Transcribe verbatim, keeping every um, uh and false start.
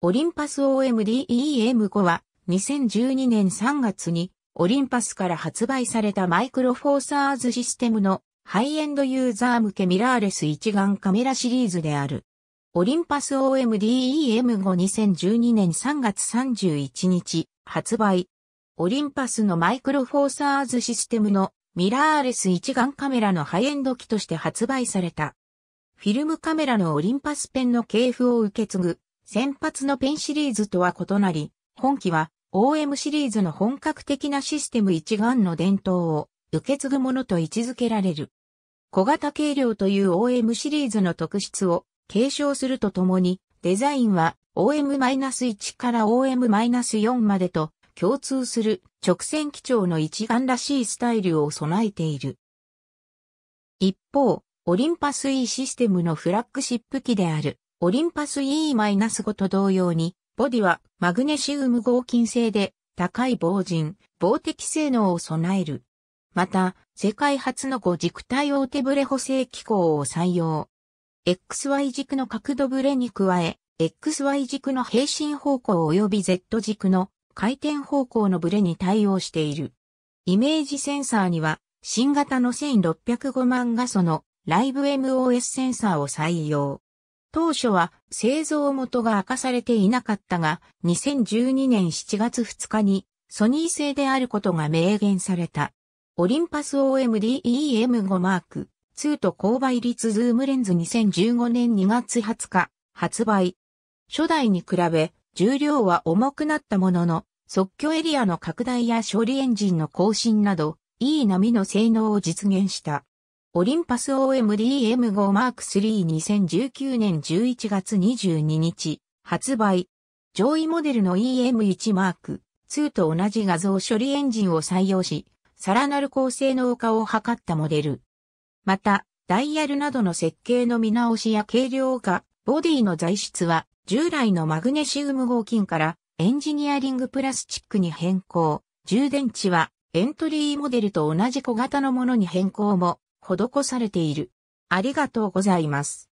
オリンパス オーエムディーイーエムファイブ はにせんじゅうにねんさんがつにオリンパスから発売されたマイクロフォーサーズシステムのハイエンドユーザー向けミラーレス一眼カメラシリーズである。オリンパス オーエムディーイーエムファイブにせんじゅうにねんさんがつさんじゅういちにち発売。オリンパスのマイクロフォーサーズシステムのミラーレス一眼カメラのハイエンド機として発売された。フィルムカメラのオリンパスペンの系譜を受け継ぐ先発のペンシリーズとは異なり、本機は オーエム シリーズの本格的なシステム一眼の伝統を受け継ぐものと位置づけられる。小型軽量という オーエム シリーズの特質を継承するとともに、デザインは オーエムワン から オーエムフォー までと共通する直線基調の一眼らしいスタイルを備えている。一方、オリンパス E システムのフラッグシップ機であるオリンパス イー ご と同様に、ボディはマグネシウム合金製で高い防塵、防滴性能を備える。また、世界初のご軸対応手ブレ補正機構を採用。エックスワイ 軸の角度ブレに加え、エックスワイ 軸の平伸方向及び ゼット 軸の回転方向のブレに対応している。イメージセンサーには、新型のせんろっぴゃくごまんがそのライブ エムオーエス センサーを採用。当初は製造元が明かされていなかったが、にせんじゅうにねんしちがつふつかにソニー製であることが明言された。オリンパス オーエムディーイーエムファイブマークツー と高倍率ズームレンズにせんじゅうごねんにがつはつか発売。初代に比べ重量は重くなったものの、測距エリアの拡大や処理エンジンの更新など、いい波の性能を実現した。オリンパス オーエムディーイーエムファイブマークスリーにせんじゅうきゅうねんじゅういちがつにじゅうににち発売。上位モデルの イーエムワンマークツー と同じ画像処理エンジンを採用し、さらなる高性能化を図ったモデル。また、ダイヤルなどの設計の見直しや軽量化、ボディの材質は従来のマグネシウム合金からエンジニアリングプラスチックに変更。充電池はエントリーモデルと同じ小型のものに変更も施されている。ありがとうございます。